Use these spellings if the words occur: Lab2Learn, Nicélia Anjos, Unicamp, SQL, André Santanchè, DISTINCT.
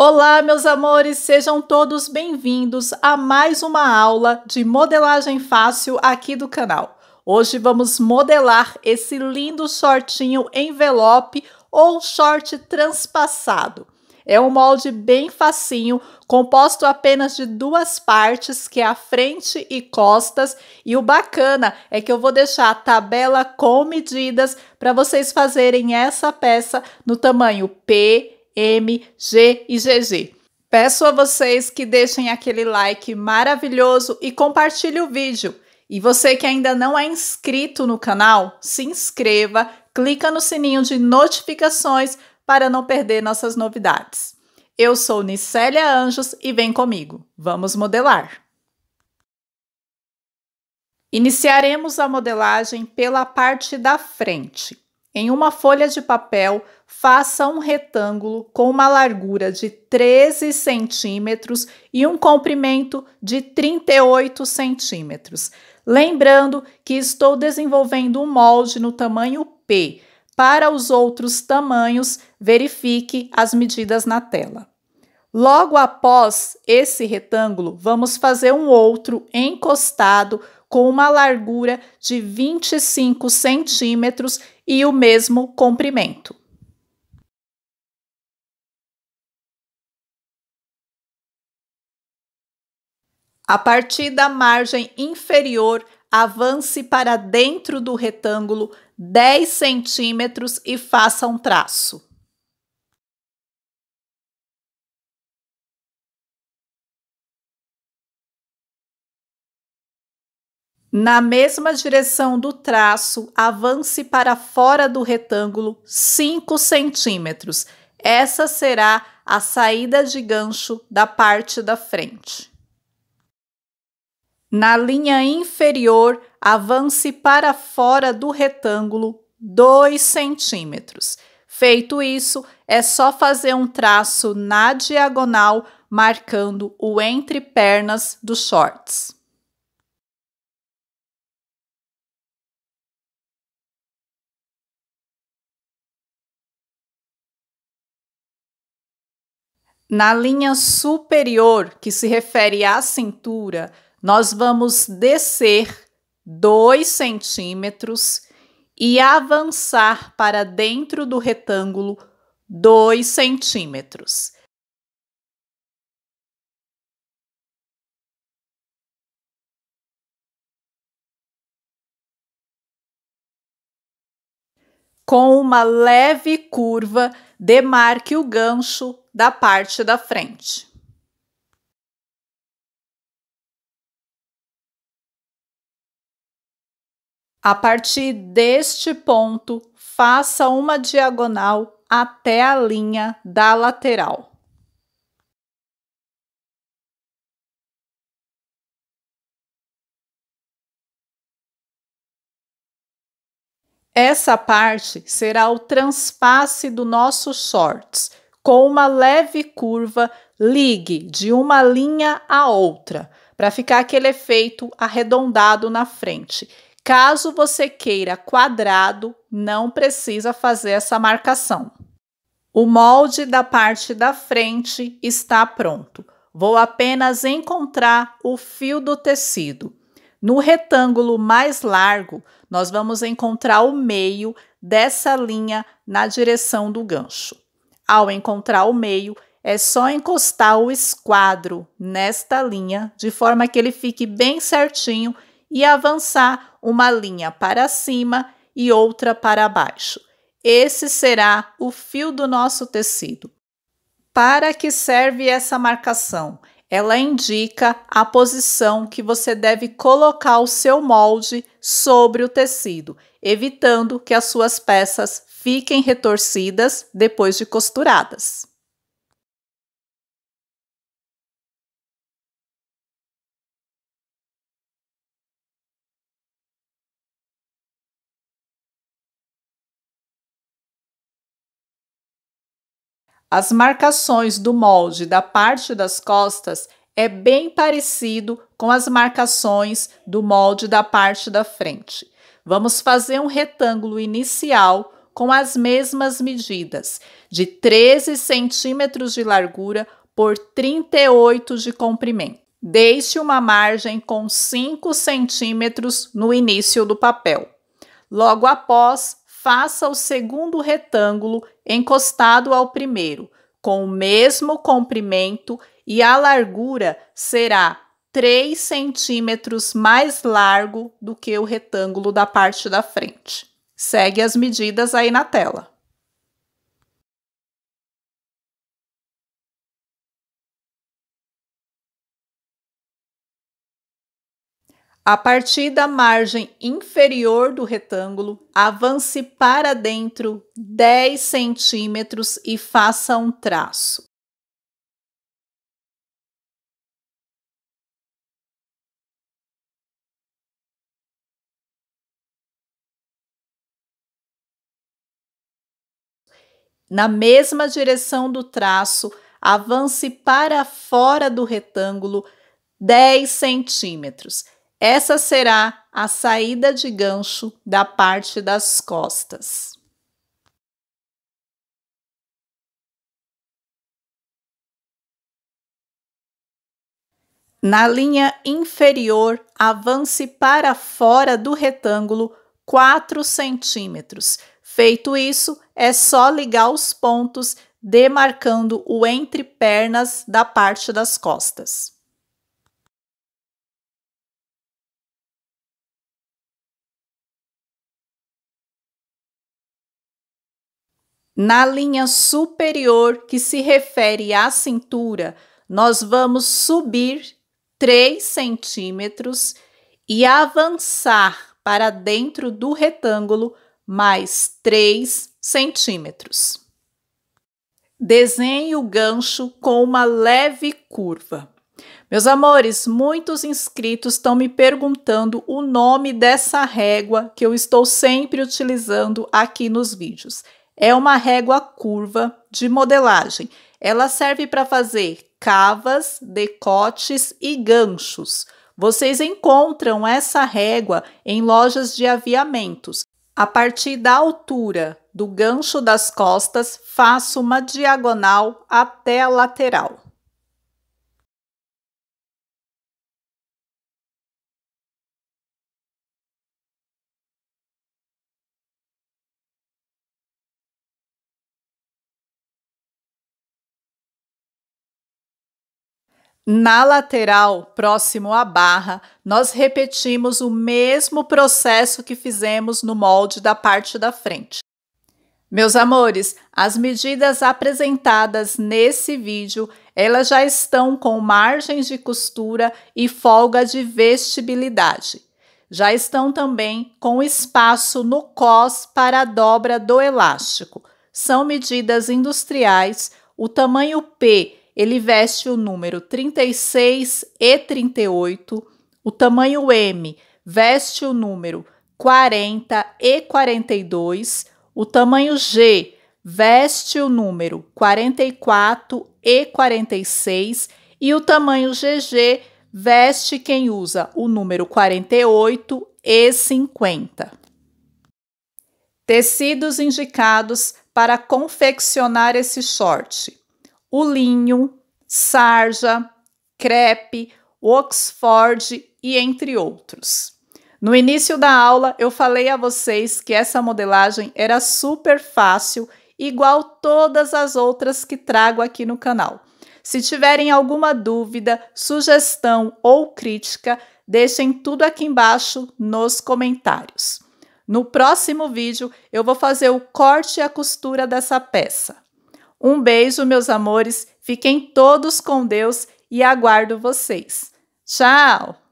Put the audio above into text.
Olá, meus amores, sejam todos bem-vindos a mais uma aula de modelagem fácil aqui do canal. Hoje vamos modelar esse lindo shortinho envelope ou short transpassado. É um molde bem facinho, composto apenas de duas partes, que é a frente e costas. E o bacana é que eu vou deixar a tabela com medidas para vocês fazerem essa peça no tamanho P, M, G e GG. Peço a vocês que deixem aquele like maravilhoso e compartilhe o vídeo. E você que ainda não é inscrito no canal, se inscreva, clica no sininho de notificações para não perder nossas novidades. Eu sou Nicélia Anjos e vem comigo, vamos modelar! Iniciaremos a modelagem pela parte da frente. Em uma folha de papel, faça um retângulo com uma largura de 13 centímetros e um comprimento de 38 centímetros. Lembrando que estou desenvolvendo um molde no tamanho P. Para os outros tamanhos, verifique as medidas na tela. Logo após esse retângulo, vamos fazer um outro encostado com uma largura de 25 centímetros e o mesmo comprimento. A partir da margem inferior, avance para dentro do retângulo 10 centímetros e faça um traço. Na mesma direção do traço, avance para fora do retângulo 5 centímetros. Essa será a saída de gancho da parte da frente. Na linha inferior, avance para fora do retângulo 2 centímetros. Feito isso, é só fazer um traço na diagonal, marcando o entrepernas dos shorts. Na linha superior, que se refere à cintura, nós vamos descer 2 centímetros e avançar para dentro do retângulo 2 centímetros. Com uma leve curva, demarque o gancho da parte da frente. A partir deste ponto, faça uma diagonal até a linha da lateral. Essa parte será o transpasse do nosso shorts. Com uma leve curva, ligue de uma linha à outra, para ficar aquele efeito arredondado na frente. Caso você queira quadrado, não precisa fazer essa marcação. O molde da parte da frente está pronto. Vou apenas encontrar o fio do tecido. No retângulo mais largo, nós vamos encontrar o meio dessa linha na direção do gancho. Ao encontrar o meio, é só encostar o esquadro nesta linha, de forma que ele fique bem certinho, e avançar uma linha para cima e outra para baixo. Esse será o fio do nosso tecido. Para que serve essa marcação? Ela indica a posição que você deve colocar o seu molde sobre o tecido, evitando que as suas peças fiquem retorcidas depois de costuradas. As marcações do molde da parte das costas é bem parecido com as marcações do molde da parte da frente. Vamos fazer um retângulo inicial com as mesmas medidas, de 13 centímetros de largura por 38 de comprimento. Deixe uma margem com 5 centímetros no início do papel. Logo após, faça o segundo retângulo encostado ao primeiro, com o mesmo comprimento, e a largura será 3 centímetros mais largo do que o retângulo da parte da frente. Segue as medidas aí na tela. A partir da margem inferior do retângulo, avance para dentro 10 centímetros e faça um traço. Na mesma direção do traço, avance para fora do retângulo 10 centímetros. Essa será a saída de gancho da parte das costas. Na linha inferior, avance para fora do retângulo 4 centímetros. Feito isso, é só ligar os pontos, demarcando o entrepernas da parte das costas. Na linha superior, que se refere à cintura, nós vamos subir 3 centímetros e avançar para dentro do retângulo mais 3 centímetros. Desenhe o gancho com uma leve curva. Meus amores, muitos inscritos estão me perguntando o nome dessa régua que eu estou sempre utilizando aqui nos vídeos. É uma régua curva de modelagem. Ela serve para fazer cavas, decotes e ganchos. Vocês encontram essa régua em lojas de aviamentos. A partir da altura do gancho das costas, faça uma diagonal até a lateral. Na lateral, próximo à barra, nós repetimos o mesmo processo que fizemos no molde da parte da frente. Meus amores, as medidas apresentadas nesse vídeo, elas já estão com margens de costura e folga de vestibilidade. Já estão também com espaço no cós para a dobra do elástico. São medidas industriais, o tamanho P, ele veste o número 36 e 38, o tamanho M veste o número 40 e 42, o tamanho G veste o número 44 e 46 e o tamanho GG veste quem usa o número 48 e 50. Tecidos indicados para confeccionar esse short: o linho, sarja, crepe, oxford e entre outros. No início da aula, eu falei a vocês que essa modelagem era super fácil, igual todas as outras que trago aqui no canal. Se tiverem alguma dúvida, sugestão ou crítica, deixem tudo aqui embaixo nos comentários. No próximo vídeo, eu vou fazer o corte e a costura dessa peça. Um beijo, meus amores, fiquem todos com Deus e aguardo vocês. Tchau!